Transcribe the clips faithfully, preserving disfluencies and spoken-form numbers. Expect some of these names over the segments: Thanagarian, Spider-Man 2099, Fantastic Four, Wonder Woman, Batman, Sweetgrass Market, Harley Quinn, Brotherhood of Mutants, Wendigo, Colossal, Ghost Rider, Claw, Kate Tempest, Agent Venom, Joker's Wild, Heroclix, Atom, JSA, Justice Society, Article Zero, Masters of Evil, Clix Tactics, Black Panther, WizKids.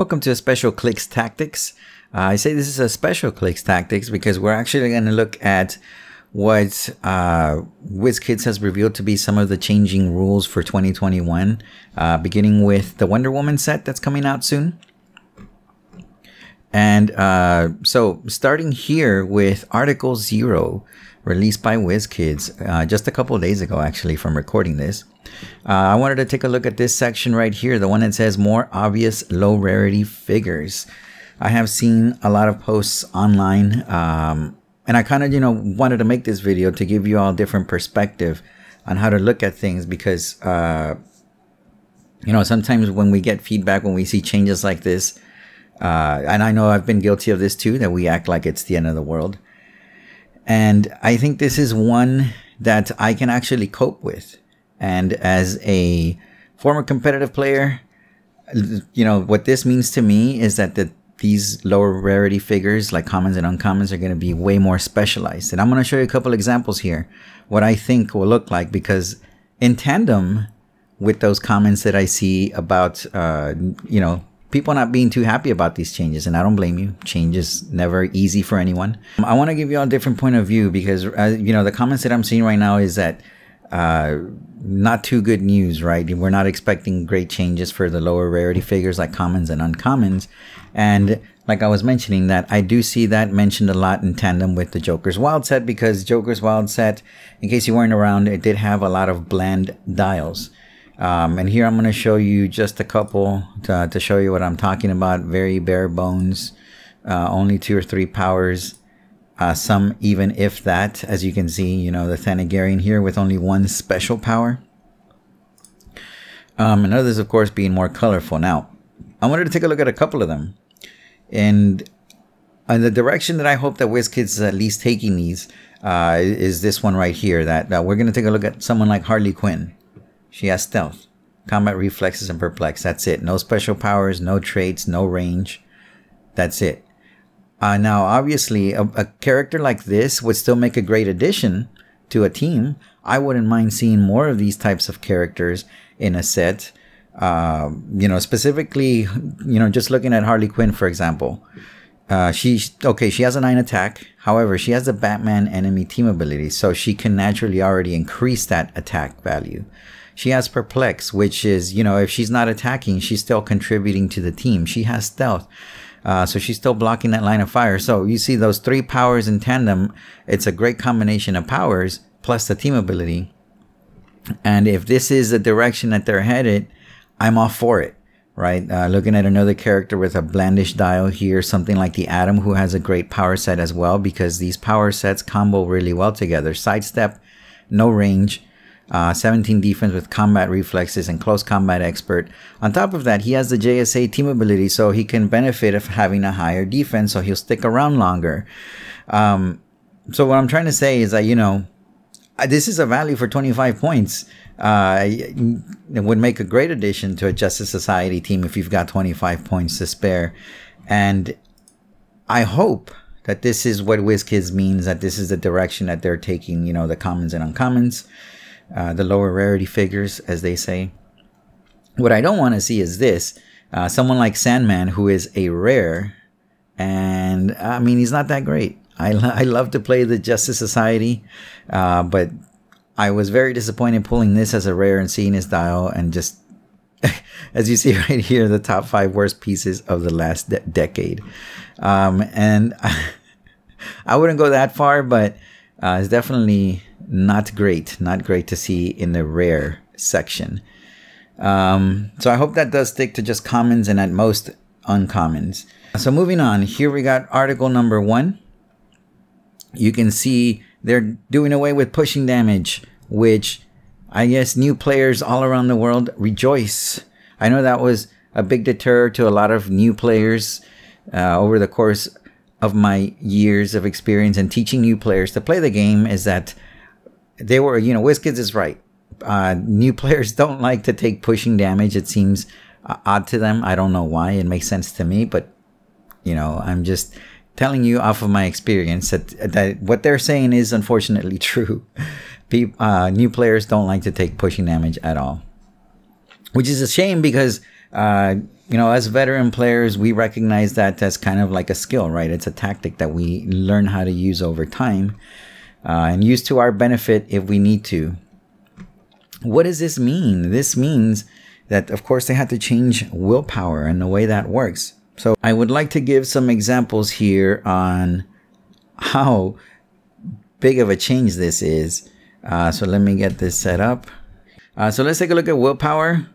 Welcome to a special Clix Tactics. Uh, I say this is a special Clix Tactics because we're actually going to look at what uh, WizKids has revealed to be some of the changing rules for twenty twenty-one, uh, beginning with the Wonder Woman set that's coming out soon. And uh, so starting here with Article Zero, released by WizKids uh, just a couple of days ago, actually, from recording this. Uh, I wanted to take a look at this section right here, the one that says more obvious low rarity figures. I have seen a lot of posts online, um, and I kind of, you know, wanted to make this video to give you all different perspective on how to look at things because, uh, you know, sometimes when we get feedback, when we see changes like this, uh, and I know I've been guilty of this too, that we act like it's the end of the world. And I think this is one that I can actually cope with. And as a former competitive player, you know, what this means to me is that the, these lower rarity figures like commons and uncommons are going to be way more specialized. And I'm going to show you a couple examples here, what I think will look like, because in tandem with those comments that I see about, uh, you know, people not being too happy about these changes, and I don't blame you. Change is never easy for anyone. I want to give you all a different point of view because, uh, you know, the comments that I'm seeing right now is that uh, not too good news, right? We're not expecting great changes for the lower rarity figures like commons and uncommons. And like I was mentioning, that I do see that mentioned a lot in tandem with the Joker's Wild set, because Joker's Wild set, in case you weren't around, it did have a lot of bland dials. Um, and here I'm going to show you just a couple to, to show you what I'm talking about. Very bare bones, uh, only two or three powers, uh, some even if that. As you can see, you know, the Thanagarian here with only one special power. Um, and others, of course, being more colorful. Now, I wanted to take a look at a couple of them. And, and the direction that I hope that WizKids is at least taking these uh, is this one right here. That uh, we're going to take a look at someone like Harley Quinn. She has stealth, combat reflexes, and perplex. That's it. No special powers, no traits, no range. That's it. Uh, now, obviously, a, a character like this would still make a great addition to a team. I wouldn't mind seeing more of these types of characters in a set. Uh, you know, specifically, you know, just looking at Harley Quinn, for example. Uh, she, okay, she has a nine attack. However, she has the Batman enemy team ability, so she can naturally already increase that attack value. She has perplex, which is, you know, if she's not attacking, she's still contributing to the team. She has stealth, uh, so she's still blocking that line of fire. So you see those three powers in tandem. It's a great combination of powers plus the team ability. And if this is the direction that they're headed, I'm all for it, right? Uh, looking at another character with a blandish dial here, something like the Atom, who has a great power set as well, because these power sets combo really well together. Sidestep, no range. Uh, seventeen defense with combat reflexes and close combat expert. On top of that, he has the J S A team ability, so he can benefit of having a higher defense, so he'll stick around longer. Um, so what I'm trying to say is that, you know, this is a value for twenty-five points. Uh, it would make a great addition to a Justice Society team if you've got twenty-five points to spare. And I hope that this is what WizKids means, that this is the direction that they're taking, you know, the commons and uncommons. Uh, the lower rarity figures, as they say. What I don't want to see is this. Uh, someone like Sandman, who is a rare, and I mean, he's not that great. I, lo I love to play the Justice Society, uh, but I was very disappointed pulling this as a rare and seeing his dial, and just, as you see right here, the top five worst pieces of the last de decade. Um, and I, I wouldn't go that far, but uh, it's definitely... Not great, not great to see in the rare section. Um, so I hope that does stick to just commons and at most uncommons. So moving on, here we got article number one. You can see they're doing away with pushing damage, which I guess new players all around the world rejoice. I know that was a big deterrent to a lot of new players uh, over the course of my years of experience and teaching new players to play the game, is that they were, you know, WizKids is right. Uh, new players don't like to take pushing damage. It seems uh, odd to them. I don't know why. It makes sense to me, but, you know, I'm just telling you off of my experience that, that what they're saying is unfortunately true. People, uh, new players don't like to take pushing damage at all, which is a shame because uh, you know, as veteran players, we recognize that as kind of like a skill, right? It's a tactic that we learn how to use over time uh, and use to our benefit if we need to. What does this mean? This means that, of course, they had to change willpower and the way that works. So I would like to give some examples here on how big of a change this is. Uh, so let me get this set up. Uh, so let's take a look at willpower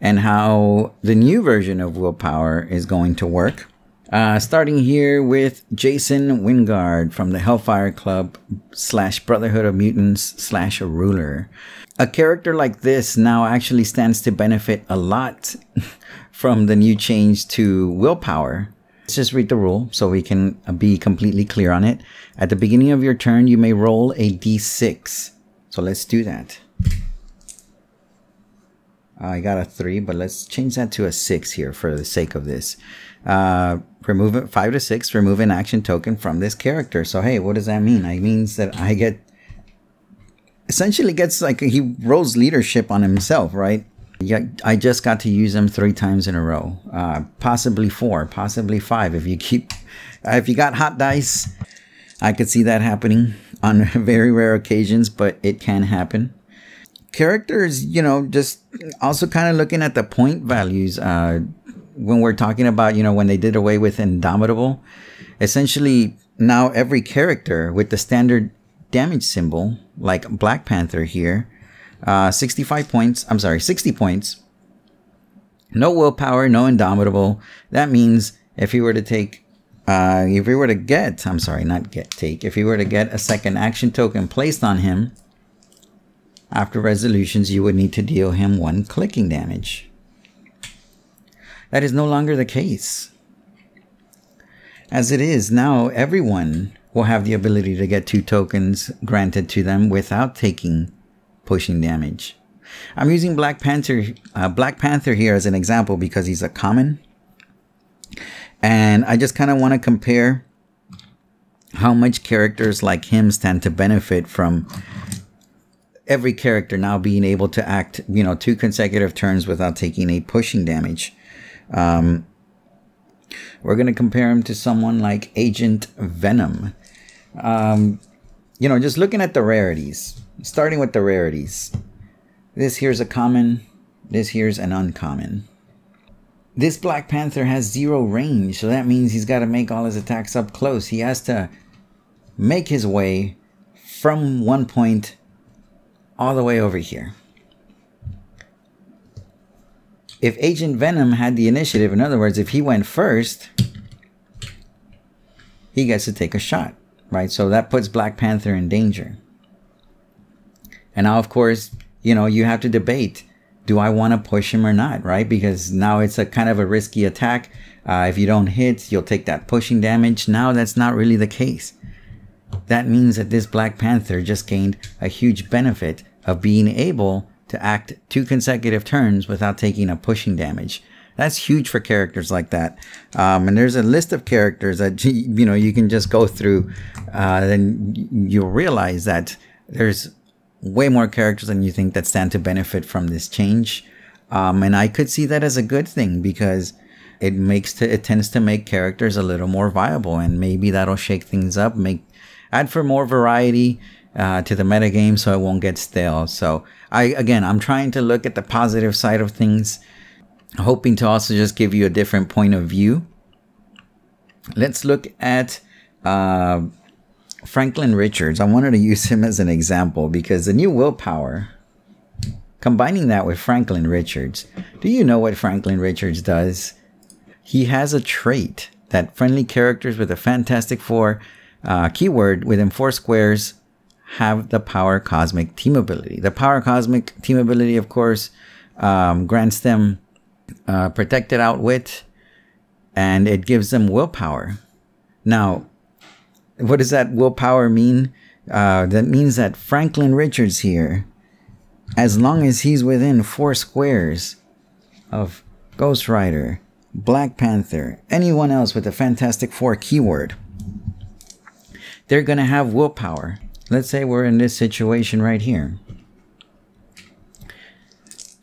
and how the new version of willpower is going to work. Uh, starting here with Jason Wyngarde from the Hellfire Club slash Brotherhood of Mutants slash ruler. A character like this now actually stands to benefit a lot from the new change to willpower. Let's just read the rule so we can be completely clear on it. At the beginning of your turn, you may roll a d six. So let's do that. Uh, I got a three, but let's change that to a six here for the sake of this. Uh, remove it, five to six, remove an action token from this character. So hey, what does that mean? It means that I get, essentially gets like, he rolls leadership on himself, right? Yeah, I just got to use them three times in a row, uh, possibly four, possibly five. If you keep, uh, if you got hot dice, I could see that happening on very rare occasions, but it can happen. Characters, you know, just also kind of looking at the point values. Uh, when we're talking about, you know, when they did away with Indomitable, essentially now every character with the standard damage symbol, like Black Panther here, Uh, sixty-five points, I'm sorry, sixty points. No willpower, no indomitable. That means if he were to take, uh, if he were to get, I'm sorry, not get, take, if he were to get a second action token placed on him, after resolutions, you would need to deal him one clicking damage. That is no longer the case. As it is, now everyone will have the ability to get two tokens granted to them without taking pushing damage. I'm using Black Panther, uh, Black Panther here as an example because he's a common, and I just kind of want to compare how much characters like him stand to benefit from every character now being able to act, you know, two consecutive turns without taking a pushing damage. Um, we're going to compare him to someone like Agent Venom. Um, you know, just looking at the rarities. Starting with the rarities. This here's a common. This here's an uncommon. This Black Panther has zero range, so that means he's got to make all his attacks up close. He has to make his way from one point all the way over here. If Agent Venom had the initiative, in other words, if he went first, he gets to take a shot, right? So that puts Black Panther in danger. And now, of course, you know, you have to debate, do I want to push him or not, right? Because now it's a kind of a risky attack. Uh, if you don't hit, you'll take that pushing damage. Now that's not really the case. That means that this Black Panther just gained a huge benefit of being able to act two consecutive turns without taking a pushing damage. That's huge for characters like that. Um, and there's a list of characters that, you know, you can just go through. Uh, then you'll realize that there's way more characters than you think that stand to benefit from this change. Um, and I could see that as a good thing because it makes to, it tends to make characters a little more viable, and maybe that'll shake things up, make add for more variety uh, to the metagame so it won't get stale. So I, again, I'm trying to look at the positive side of things, hoping to also just give you a different point of view. Let's look at uh, Franklin Richards. I wanted to use him as an example because the new willpower, combining that with Franklin Richards, do you know what Franklin Richards does? He has a trait that friendly characters with a Fantastic Four uh, keyword within four squares have the Power Cosmic team ability. The Power Cosmic team ability, of course, um, grants them uh, protected outwit, and it gives them willpower. Now, what does that willpower mean? Uh, that means that Franklin Richards here, as long as he's within four squares of Ghost Rider, Black Panther, anyone else with a Fantastic Four keyword, they're going to have willpower. Let's say we're in this situation right here.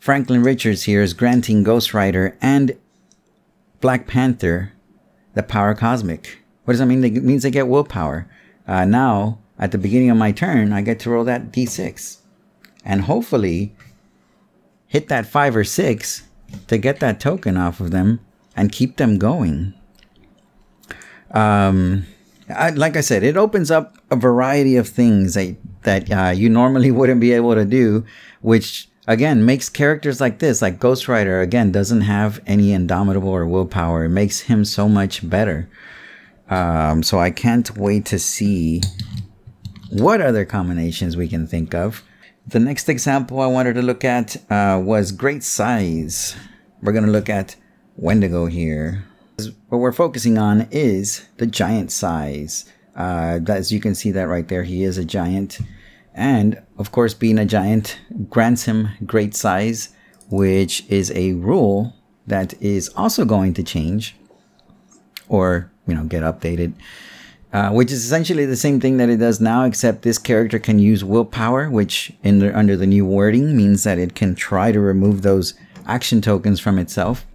Franklin Richards here is granting Ghost Rider and Black Panther the Power Cosmic. What does that mean? It means they get willpower. Uh, now, at the beginning of my turn, I get to roll that d six. And hopefully, hit that five or six to get that token off of them and keep them going. Um, I, like I said, it opens up a variety of things that, that uh, you normally wouldn't be able to do, which, again, makes characters like this, like Ghost Rider, again, doesn't have any indomitable or willpower. It makes him so much better. Um, so I can't wait to see what other combinations we can think of. The next example I wanted to look at uh, was Great Size. We're going to look at Wendigo here. What we're focusing on is the giant size. Uh, as you can see that right there, he is a giant. And, of course, being a giant grants him great size, which is a rule that is also going to change or, you know, get updated. Uh, which is essentially the same thing that it does now, except this character can use willpower, which in the, under the new wording means that it can try to remove those action tokens from itself.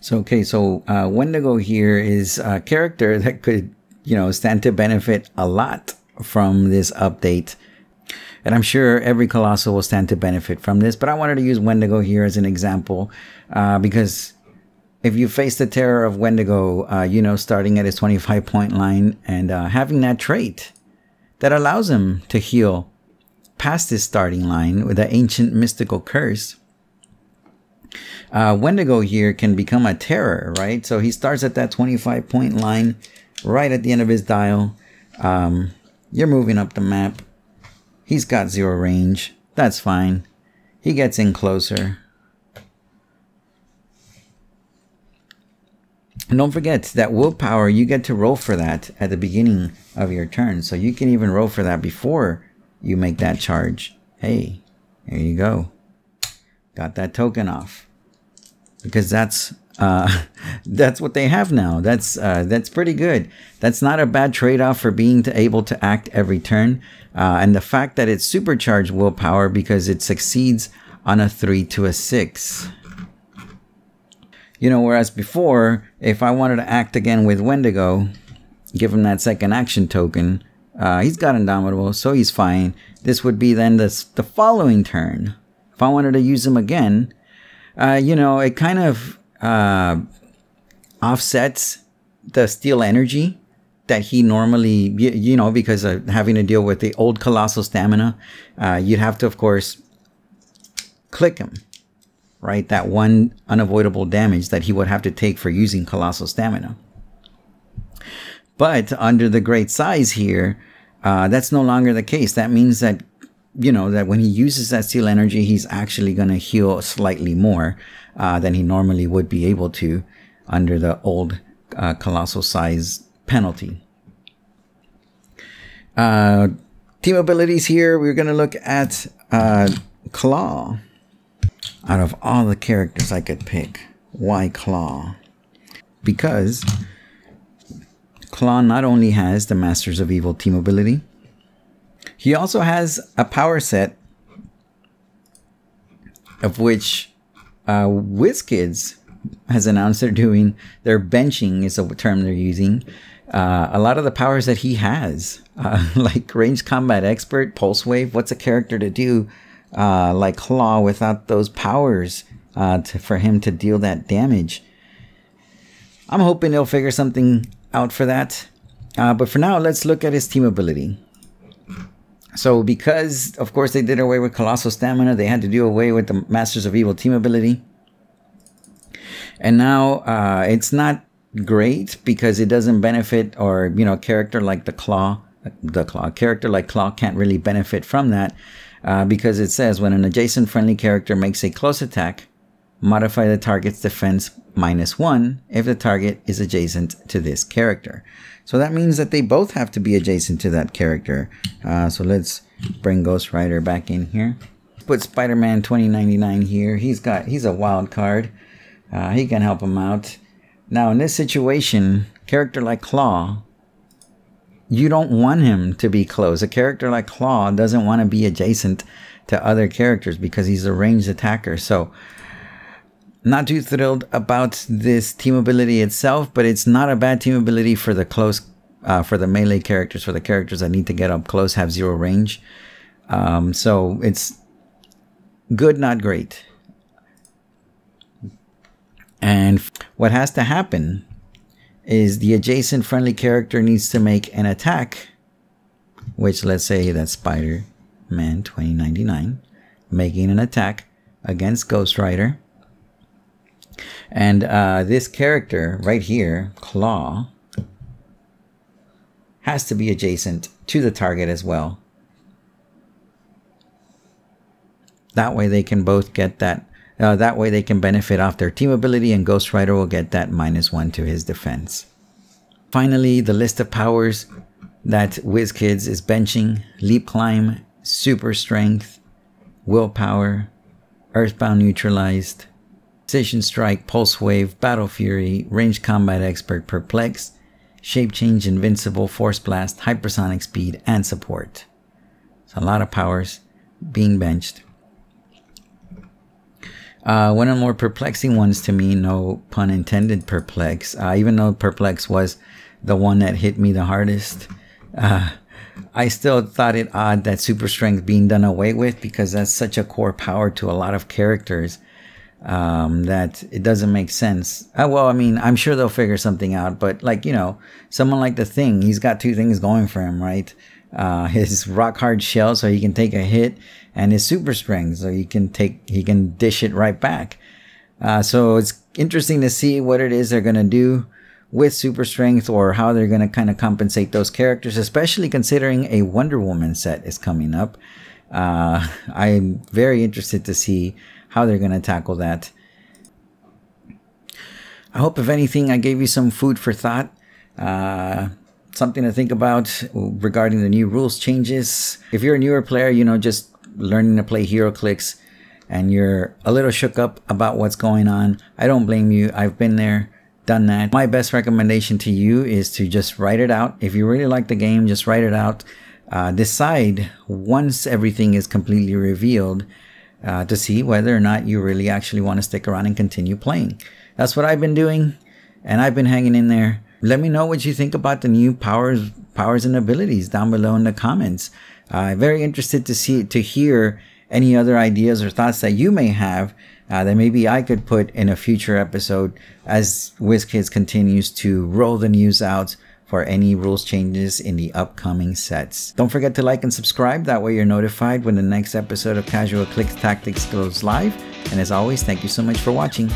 So, okay, so uh, Wendigo here is a character that could, you know, stand to benefit a lot from this update. And I'm sure every Colossal will stand to benefit from this, but I wanted to use Wendigo here as an example uh, because if you face the terror of Wendigo, uh, you know, starting at his twenty-five point line and uh, having that trait that allows him to heal past his starting line with the ancient mystical curse, uh, Wendigo here can become a terror, right? So he starts at that twenty-five point line right at the end of his dial. Um, you're moving up the map. He's got zero range. That's fine. He gets in closer. And don't forget that willpower, you get to roll for that at the beginning of your turn. So you can even roll for that before you make that charge. Hey, there you go. Got that token off. Because that's uh, that's what they have now. That's uh, that's pretty good. That's not a bad trade-off for being able to act every turn. Uh, and the fact that it's supercharged willpower because it succeeds on a three to a six. You know, whereas before, if I wanted to act again with Wendigo, give him that second action token, uh, he's got Indomitable, so he's fine. This would be then this, the following turn. If I wanted to use him again, uh, you know, it kind of uh, offsets the Steel Energy that he normally, you, you know, because of having to deal with the old Colossal Stamina, uh, you'd have to, of course, click him. Right, that one unavoidable damage that he would have to take for using Colossal Stamina. But under the Great Size here, uh, that's no longer the case. That means that, you know, that when he uses that Steel Energy, he's actually going to heal slightly more uh, than he normally would be able to under the old uh, Colossal Size penalty. Uh, team abilities here, we're going to look at uh, Claw. Out of all the characters I could pick, why Claw? Because Claw not only has the Masters of Evil team ability, he also has a power set of which uh, WizKids has announced they're doing. Their benching is a term they're using. Uh, a lot of the powers that he has, uh, like Ranged Combat Expert, Pulse Wave, what's a character to do? Uh, like Claw without those powers uh, to, for him to deal that damage. I'm hoping he'll figure something out for that. Uh, but for now, let's look at his team ability. So because, of course, they did away with Colossal Stamina, they had to do away with the Masters of Evil team ability. And now uh, it's not great because it doesn't benefit or, you know, a character like the Claw, the Claw, a character like Claw can't really benefit from that. Uh, because it says, when an adjacent friendly character makes a close attack, modify the target's defense minus one if the target is adjacent to this character. So that means that they both have to be adjacent to that character. Uh, so let's bring Ghost Rider back in here. Put Spider-Man twenty ninety-nine here. He's got he's a wild card. Uh, he can help him out. Now in this situation, character like Claw, you don't want him to be close. A character like Claw doesn't want to be adjacent to other characters because he's a ranged attacker. So not too thrilled about this team ability itself, but it's not a bad team ability for the close, uh, for the melee characters, for the characters that need to get up close, have zero range. Um, so it's good, not great. And what has to happen is the adjacent friendly character needs to make an attack, which let's say that's Spider-Man twenty ninety-nine, making an attack against Ghost Rider. And uh, this character right here, Claw, has to be adjacent to the target as well. That way they can both get that. Uh, that way they can benefit off their team ability, and Ghost Rider will get that minus one to his defense. Finally, the list of powers that WizKids is benching: leap climb, super strength, willpower, earthbound neutralized, precision strike, pulse wave, battle fury, range combat expert, perplex, shape change, invincible, force blast, hypersonic speed, and support. It's a lot of powers being benched. Uh, one of the more perplexing ones to me, no pun intended, perplex. Uh, even though perplex was the one that hit me the hardest, uh, I still thought it odd that super strength being done away with, because that's such a core power to a lot of characters um, that it doesn't make sense. Uh, well, I mean, I'm sure they'll figure something out, but like, you know, someone like the Thing, he's got two things going for him, right? Uh, his rock hard shell, so he can take a hit, and his super strength, so he can take, he can dish it right back. Uh, so it's interesting to see what it is they're going to do with super strength, or how they're going to kind of compensate those characters, especially considering a Wonder Woman set is coming up. Uh, I'm very interested to see how they're going to tackle that. I hope, if anything, I gave you some food for thought. Uh, something to think about regarding the new rules changes. If you're a newer player, you know, just learning to play Heroclix, and you're a little shook up about what's going on, I don't blame you. I've been there, done that. My best recommendation to you is to just write it out. If you really like the game, just write it out. Uh, decide once everything is completely revealed uh, to see whether or not you really actually want to stick around and continue playing. That's what I've been doing, and I've been hanging in there. Let me know what you think about the new powers, powers and abilities down below in the comments. I'm uh, very interested to see, to hear any other ideas or thoughts that you may have uh, that maybe I could put in a future episode as WizKids continues to roll the news out for any rules changes in the upcoming sets. Don't forget to like and subscribe. That way you're notified when the next episode of Casual Clix Tactics goes live. And as always, thank you so much for watching.